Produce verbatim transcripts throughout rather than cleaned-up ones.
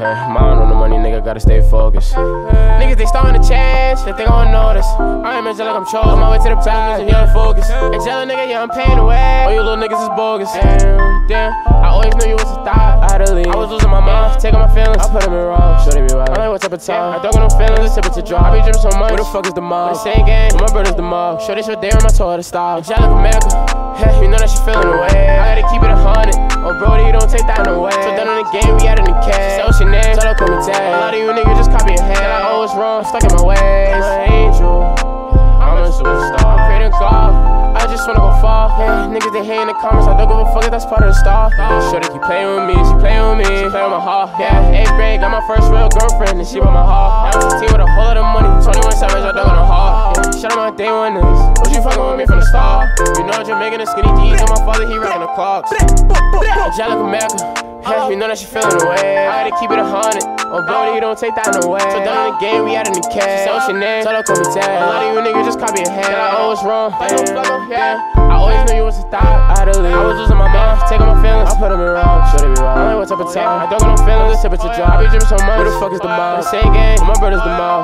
Mind on the money, nigga, gotta stay focused. Niggas, they starting to change, they gon' notice. I am angelic, I'm chosen, my way to the prize, and you're unfocused. Angelic, nigga, yeah, I'm paying the way. All you little niggas is bogus. Damn, damn, I always knew you was a thot. I had to leave. I was losing my mind, taking my feelings, I put them in wrong. Shorty be wild. I like what type of time. I don't got no feelings, sip it to drop. I be dripping so much. Where the fuck is the mob? The same game, with my brothers the mob. Shorty, so damn, I told her to stop. Angelic America, yeah, you know that she feeling the way. I gotta keep it a hundred. Oh, Brody, you don't take that no way. So done on the game, we out in the cash. She said what's your name? Tell her come and tag. A lot of you niggas just copy your head. I always wrong, stuck in my ways. I'm an angel, I'm a superstar. I'm creating God, I just wanna go far. Yeah, niggas they hate in the comments, I don't give a fuck if that's part of the star. Sure they keep playing with me, she playing with me, she playing with my heart. Yeah, eighth grade, got my first real girlfriend and she with my heart. Now fifteen with a whole lot of money, twenty-one savage, I dug on her heart. Yeah, shout out my day one niggas, what you fucking with me from the start? You know you're making a skinny D's and my father he rocking the clocks. Angelic America. Hey, you know that she feeling the way. I gotta keep it a hundred. Oh, Brody, you don't take that in the way. So done in the game, we out in the cash. She said what's your name? Tell her come and tag. A lot of you niggas just copy your head. I always wrong. Yeah, I always knew you was a thot. I had to leave. I was losing my mind, taking my feelings, I put them in wrong. Shorty be wild. I don't know what type of time. I don't got no feelings, this temperature drop. I be dripping so much. Who the fuck is the mob? The same game, my brother's the mob.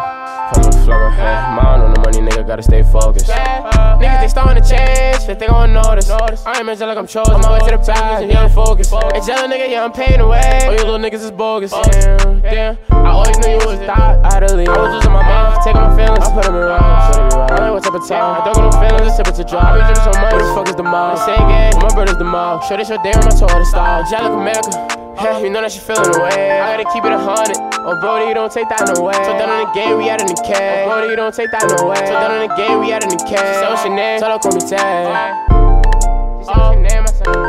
Fucking flugger, hey, mind on the money, nigga, gotta stay focused. Niggas, they starting to change, they think I don't notice. I am angelic, I'm chosen, on my way to the prize, and young focus. Angelic, nigga, yeah, I'm paying away. All you little niggas is bogus. Damn, damn, I always knew you was a thot. I had to leave. I was losing my mind, taking my feelings, I put them in wrong. Shorty be wild. I don't know what type of time. I don't got no feelings, this temperature drop. I be dripping so much. Who the fuck is the mob? The same game, my brother's the mob. Shorty, so damn, I told her to stop. Angelic America. Hey, you know that she feeling the way. I gotta keep it a hundred. Oh, Brody, you don't take that in the way. So done in the game, we out in the cash. Oh, Brody, you don't take that in the way. So done in the game, we out in the cash. She said what's your name? Tell her come and tag. She said what's your name, my son?